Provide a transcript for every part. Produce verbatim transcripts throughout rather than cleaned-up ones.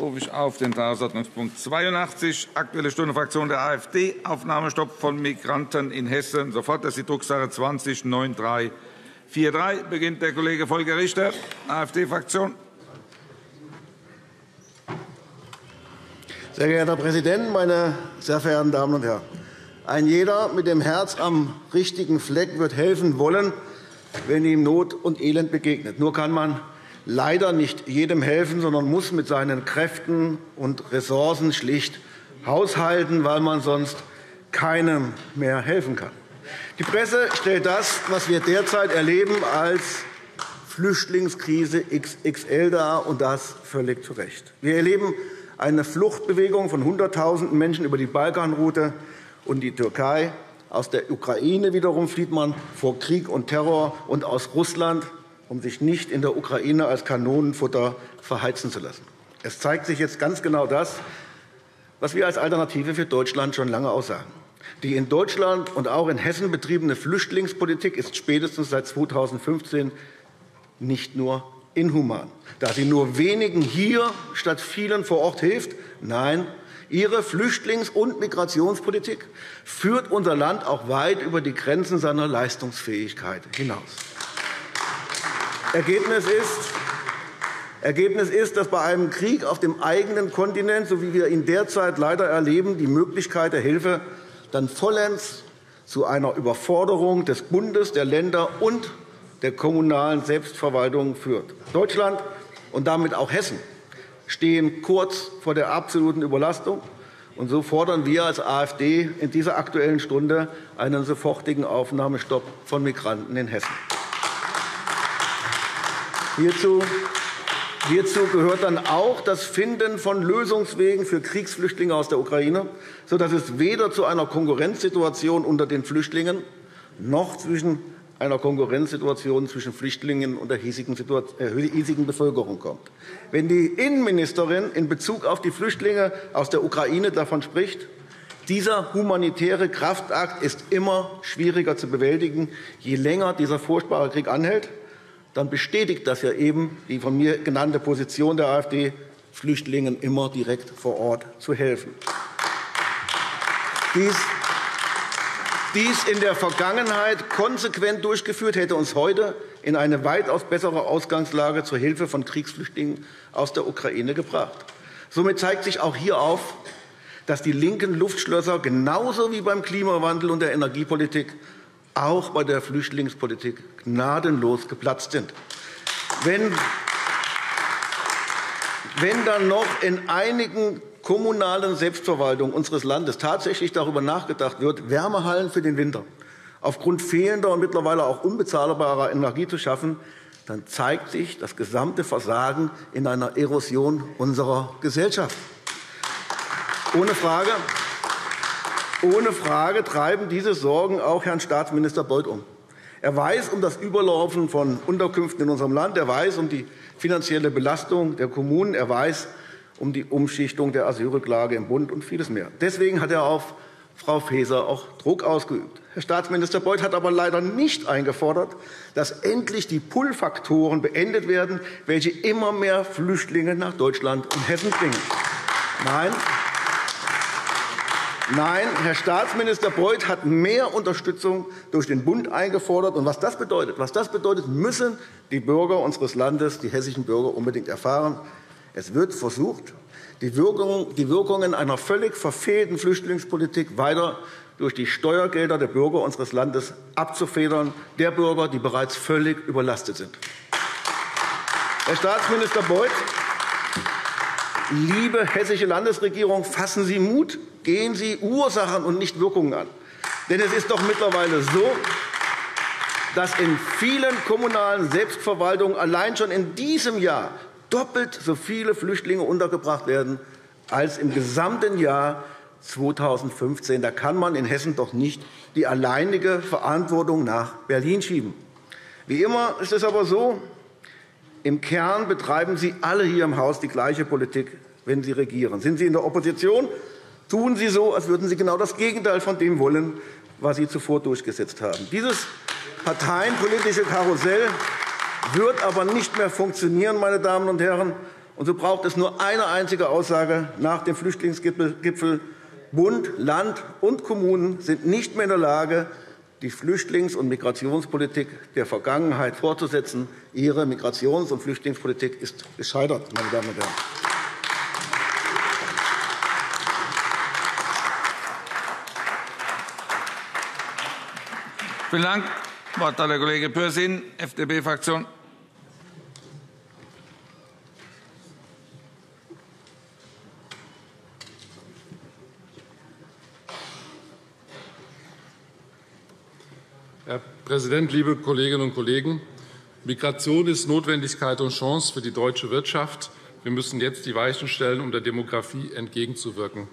rufe ich auf den Tagesordnungspunkt zweiundachtzig, Aktuelle Stunde Fraktion der AfD, Aufnahmestopp von Migranten in Hessen. Sofort, das ist die Drucksache zwanzig neun drei vier drei. Beginnt der Kollege Volker Richter, AfD-Fraktion. Sehr geehrter Herr Präsident, meine sehr verehrten Damen und Herren! Ein jeder mit dem Herz am richtigen Fleck wird helfen wollen, wenn ihm Not und Elend begegnet. Nur kann man leider nicht jedem helfen, sondern muss mit seinen Kräften und Ressourcen schlicht haushalten, weil man sonst keinem mehr helfen kann. Die Presse stellt das, was wir derzeit erleben, als Flüchtlingskrise X X L dar, und das völlig zu Recht. Wir erleben eine Fluchtbewegung von Hunderttausenden Menschen über die Balkanroute und die Türkei. Aus der Ukraine wiederum flieht man vor Krieg und Terror und aus Russland, um sich nicht in der Ukraine als Kanonenfutter verheizen zu lassen. Es zeigt sich jetzt ganz genau das, was wir als Alternative für Deutschland schon lange aussagen. Die in Deutschland und auch in Hessen betriebene Flüchtlingspolitik ist spätestens seit zweitausendfünfzehn nicht nur inhuman, da sie nur wenigen hier statt vielen vor Ort hilft. Nein, Ihre Flüchtlings- und Migrationspolitik führt unser Land auch weit über die Grenzen seiner Leistungsfähigkeit hinaus. Ergebnis ist, Ergebnis ist, dass bei einem Krieg auf dem eigenen Kontinent, so wie wir ihn derzeit leider erleben, die Möglichkeit der Hilfe dann vollends zu einer Überforderung des Bundes, der Länder und der kommunalen Selbstverwaltung führt. Deutschland und damit auch Hessen stehen kurz vor der absoluten Überlastung. Und so fordern wir als AfD in dieser Aktuellen Stunde einen sofortigen Aufnahmestopp von Migranten in Hessen. Hierzu, hierzu gehört dann auch das Finden von Lösungswegen für Kriegsflüchtlinge aus der Ukraine, sodass es weder zu einer Konkurrenzsituation unter den Flüchtlingen noch zwischen einer Konkurrenzsituation zwischen Flüchtlingen und der hiesigen Bevölkerung kommt. Wenn die Innenministerin in Bezug auf die Flüchtlinge aus der Ukraine davon spricht, dieser humanitäre Kraftakt ist immer schwieriger zu bewältigen, je länger dieser furchtbare Krieg anhält, dann bestätigt das ja eben die von mir genannte Position der AfD, Flüchtlingen immer direkt vor Ort zu helfen. Dies Dies in der Vergangenheit konsequent durchgeführt, hätte uns heute in eine weitaus bessere Ausgangslage zur Hilfe von Kriegsflüchtlingen aus der Ukraine gebracht. Somit zeigt sich auch hier auf, dass die linken Luftschlösser genauso wie beim Klimawandel und der Energiepolitik auch bei der Flüchtlingspolitik gnadenlos geplatzt sind. Wenn, wenn dann noch in einigen kommunalen Selbstverwaltung unseres Landes tatsächlich darüber nachgedacht wird, Wärmehallen für den Winter aufgrund fehlender und mittlerweile auch unbezahlbarer Energie zu schaffen, dann zeigt sich das gesamte Versagen in einer Erosion unserer Gesellschaft. Ohne Frage, ohne Frage treiben diese Sorgen auch Herrn Staatsminister Beuth um. Er weiß um das Überlaufen von Unterkünften in unserem Land, er weiß um die finanzielle Belastung der Kommunen, er weiß um die Umschichtung der Asylrücklage im Bund und vieles mehr. Deswegen hat er auf Frau Faeser auch Druck ausgeübt. Herr Staatsminister Beuth hat aber leider nicht eingefordert, dass endlich die Pull-Faktoren beendet werden, welche immer mehr Flüchtlinge nach Deutschland und Hessen bringen. Nein, nein, Herr Staatsminister Beuth hat mehr Unterstützung durch den Bund eingefordert. Und was das bedeutet, was das bedeutet, müssen die Bürger unseres Landes, die hessischen Bürger, unbedingt erfahren. Es wird versucht, die Wirkungen einer völlig verfehlten Flüchtlingspolitik weiter durch die Steuergelder der Bürger unseres Landes abzufedern, der Bürger, die bereits völlig überlastet sind. Herr Staatsminister Beuth, liebe hessische Landesregierung, fassen Sie Mut, gehen Sie Ursachen und nicht Wirkungen an. Denn es ist doch mittlerweile so, dass in vielen kommunalen Selbstverwaltungen allein schon in diesem Jahr doppelt so viele Flüchtlinge untergebracht werden als im gesamten Jahr zweitausendfünfzehn. Da kann man in Hessen doch nicht die alleinige Verantwortung nach Berlin schieben. Wie immer ist es aber so, im Kern betreiben Sie alle hier im Haus die gleiche Politik, wenn Sie regieren. Sind Sie in der Opposition, tun Sie so, als würden Sie genau das Gegenteil von dem wollen, was Sie zuvor durchgesetzt haben. Dieses parteienpolitische Karussell wird aber nicht mehr funktionieren, meine Damen und Herren. Und so braucht es nur eine einzige Aussage nach dem Flüchtlingsgipfel. Bund, Land und Kommunen sind nicht mehr in der Lage, die Flüchtlings- und Migrationspolitik der Vergangenheit fortzusetzen. Ihre Migrations- und Flüchtlingspolitik ist gescheitert, meine Damen und Herren. Vielen Dank. Das Wort hat der Kollege Bössin, F D P-Fraktion. Herr Präsident, liebe Kolleginnen und Kollegen! Migration ist Notwendigkeit und Chance für die deutsche Wirtschaft. Wir müssen jetzt die Weichen stellen, um der Demografie entgegenzuwirken.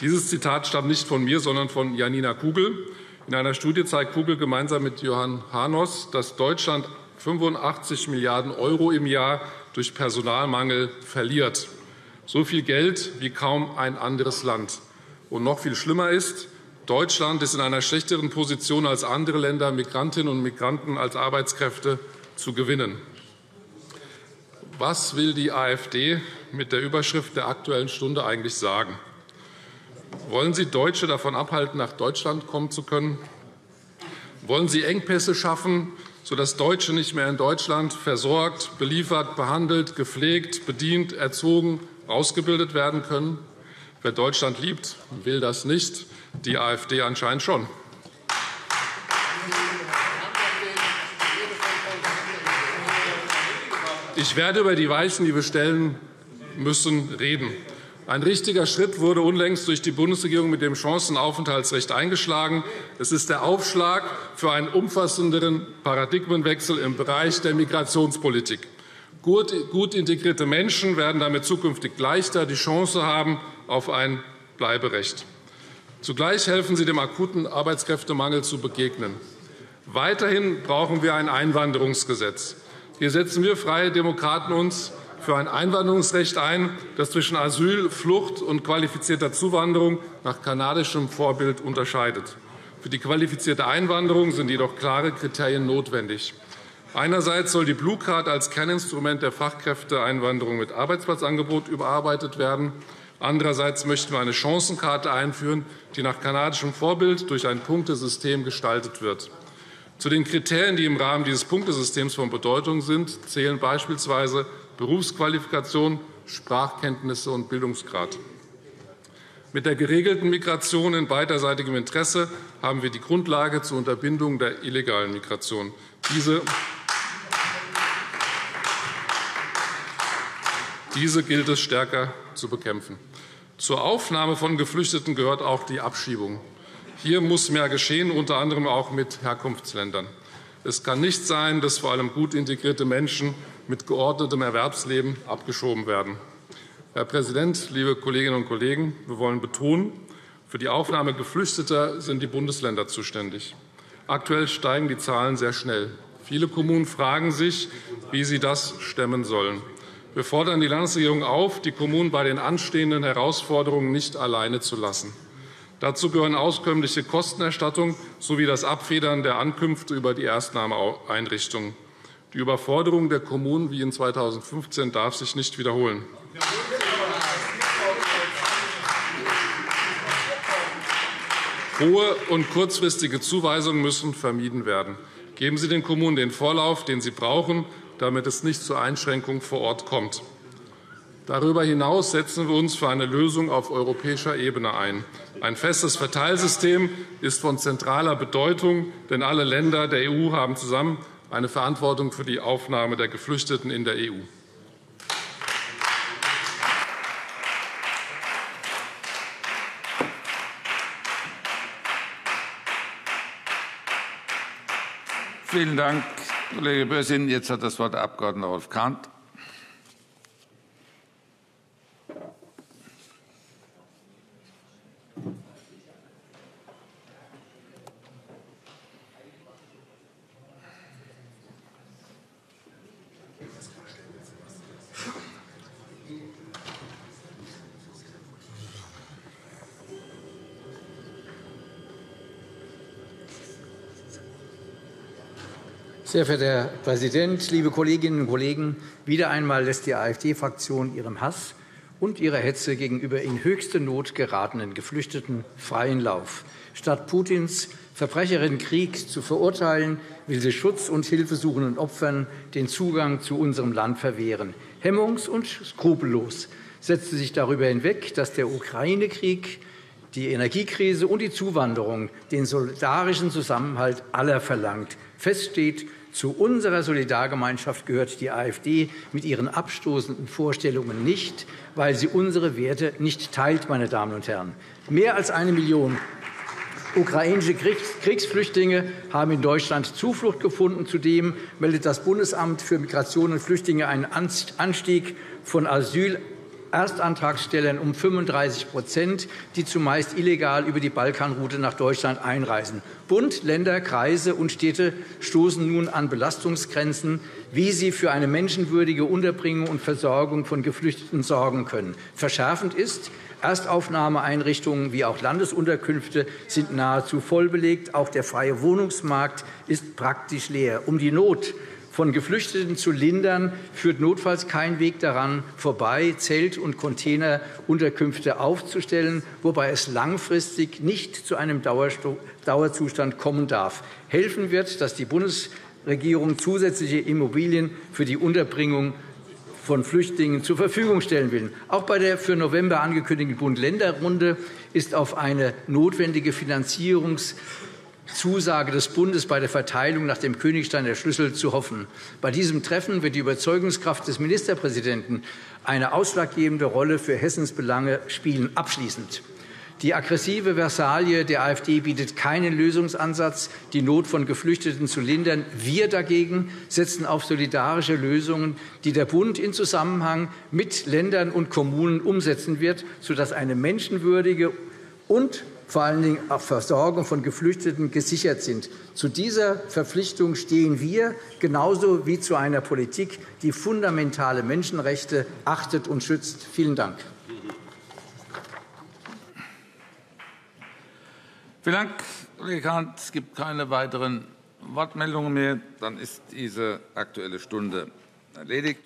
Dieses Zitat stammt nicht von mir, sondern von Janina Kugel. In einer Studie zeigt Kugel gemeinsam mit Johann Hanoss, dass Deutschland fünfundachtzig Milliarden Euro im Jahr durch Personalmangel verliert. So viel Geld wie kaum ein anderes Land. Und noch viel schlimmer ist, Deutschland ist in einer schlechteren Position als andere Länder, Migrantinnen und Migranten als Arbeitskräfte zu gewinnen. Was will die AfD mit der Überschrift der Aktuellen Stunde eigentlich sagen? Wollen Sie Deutsche davon abhalten, nach Deutschland kommen zu können? Wollen Sie Engpässe schaffen, sodass Deutsche nicht mehr in Deutschland versorgt, beliefert, behandelt, gepflegt, bedient, erzogen, ausgebildet werden können? Wer Deutschland liebt, will das nicht. Die AfD anscheinend schon. Ich werde über die Weichen, die wir stellen müssen, reden. Ein richtiger Schritt wurde unlängst durch die Bundesregierung mit dem Chancenaufenthaltsrecht eingeschlagen. Es ist der Aufschlag für einen umfassenderen Paradigmenwechsel im Bereich der Migrationspolitik. Gut integrierte Menschen werden damit zukünftig leichter die Chance haben auf ein Bleiberecht. Zugleich helfen sie, dem akuten Arbeitskräftemangel zu begegnen. Weiterhin brauchen wir ein Einwanderungsgesetz. Hier setzen wir Freie Demokraten uns für ein Einwanderungsrecht ein, das zwischen Asyl, Flucht und qualifizierter Zuwanderung nach kanadischem Vorbild unterscheidet. Für die qualifizierte Einwanderung sind jedoch klare Kriterien notwendig. Einerseits soll die Blue Card als Kerninstrument der Fachkräfteeinwanderung mit Arbeitsplatzangebot überarbeitet werden. Andererseits möchten wir eine Chancenkarte einführen, die nach kanadischem Vorbild durch ein Punktesystem gestaltet wird. Zu den Kriterien, die im Rahmen dieses Punktesystems von Bedeutung sind, zählen beispielsweise Berufsqualifikation, Sprachkenntnisse und Bildungsgrad. Mit der geregelten Migration in beiderseitigem Interesse haben wir die Grundlage zur Unterbindung der illegalen Migration. Diese gilt es stärker zu bekämpfen. Zur Aufnahme von Geflüchteten gehört auch die Abschiebung. Hier muss mehr geschehen, unter anderem auch mit Herkunftsländern. Es kann nicht sein, dass vor allem gut integrierte Menschen mit geordnetem Erwerbsleben abgeschoben werden. Herr Präsident, liebe Kolleginnen und Kollegen! Wir wollen betonen, für die Aufnahme Geflüchteter sind die Bundesländer zuständig. Aktuell steigen die Zahlen sehr schnell. Viele Kommunen fragen sich, wie sie das stemmen sollen. Wir fordern die Landesregierung auf, die Kommunen bei den anstehenden Herausforderungen nicht alleine zu lassen. Dazu gehören auskömmliche Kostenerstattung sowie das Abfedern der Ankünfte über die Erstnahmeeinrichtungen. Die Überforderung der Kommunen wie in zweitausendfünfzehn darf sich nicht wiederholen. Hohe und kurzfristige Zuweisungen müssen vermieden werden. Geben Sie den Kommunen den Vorlauf, den sie brauchen, damit es nicht zur Einschränkung vor Ort kommt. Darüber hinaus setzen wir uns für eine Lösung auf europäischer Ebene ein. Ein festes Verteilsystem ist von zentraler Bedeutung, denn alle Länder der E U haben zusammen eine Verantwortung für die Aufnahme der Geflüchteten in der E U. Vielen Dank, Kollege Bössin. Jetzt hat das Wort der Abg. Rolf Kahnt. Sehr verehrter Herr Präsident, liebe Kolleginnen und Kollegen! Wieder einmal lässt die AfD-Fraktion ihrem Hass und ihrer Hetze gegenüber in höchste Not geratenen Geflüchteten freien Lauf. Statt Putins verbrecherischen Krieg zu verurteilen, will sie Schutz- und hilfesuchenden Opfern den Zugang zu unserem Land verwehren. Hemmungs- und skrupellos setzt sie sich darüber hinweg, dass der Ukraine-Krieg, die Energiekrise und die Zuwanderung den solidarischen Zusammenhalt aller verlangt. Feststeht, zu unserer Solidargemeinschaft gehört die AfD mit ihren abstoßenden Vorstellungen nicht, weil sie unsere Werte nicht teilt, meine Damen und Herren. Mehr als eine Million ukrainische Kriegsflüchtlinge haben in Deutschland Zuflucht gefunden. Zudem meldet das Bundesamt für Migration und Flüchtlinge einen Anstieg von Asyl Erstantragstellern um fünfunddreißig Prozent, die zumeist illegal über die Balkanroute nach Deutschland einreisen. Bund, Länder, Kreise und Städte stoßen nun an Belastungsgrenzen, wie sie für eine menschenwürdige Unterbringung und Versorgung von Geflüchteten sorgen können. Verschärfend ist, Erstaufnahmeeinrichtungen wie auch Landesunterkünfte sind nahezu voll belegt. Auch der freie Wohnungsmarkt ist praktisch leer. Um die Not von Geflüchteten zu lindern, führt notfalls kein Weg daran vorbei, Zelt- und Containerunterkünfte aufzustellen, wobei es langfristig nicht zu einem Dauerzustand kommen darf. Helfen wird, dass die Bundesregierung zusätzliche Immobilien für die Unterbringung von Flüchtlingen zur Verfügung stellen will. Auch bei der für November angekündigten Bund-Länder-Runde ist auf eine notwendige Finanzierungs- Zusage des Bundes bei der Verteilung nach dem Königsteiner Schlüssel zu hoffen. Bei diesem Treffen wird die Überzeugungskraft des Ministerpräsidenten eine ausschlaggebende Rolle für Hessens Belange spielen. Abschließend. Die aggressive Versalie der AfD bietet keinen Lösungsansatz, die Not von Geflüchteten zu lindern. Wir dagegen setzen auf solidarische Lösungen, die der Bund in Zusammenhang mit Ländern und Kommunen umsetzen wird, sodass eine menschenwürdige und vor allen Dingen auch Versorgung von Geflüchteten gesichert sind. Zu dieser Verpflichtung stehen wir, genauso wie zu einer Politik, die fundamentale Menschenrechte achtet und schützt. Vielen Dank. Vielen Dank, Kollege Kahnt. Es gibt keine weiteren Wortmeldungen mehr. Dann ist diese Aktuelle Stunde erledigt.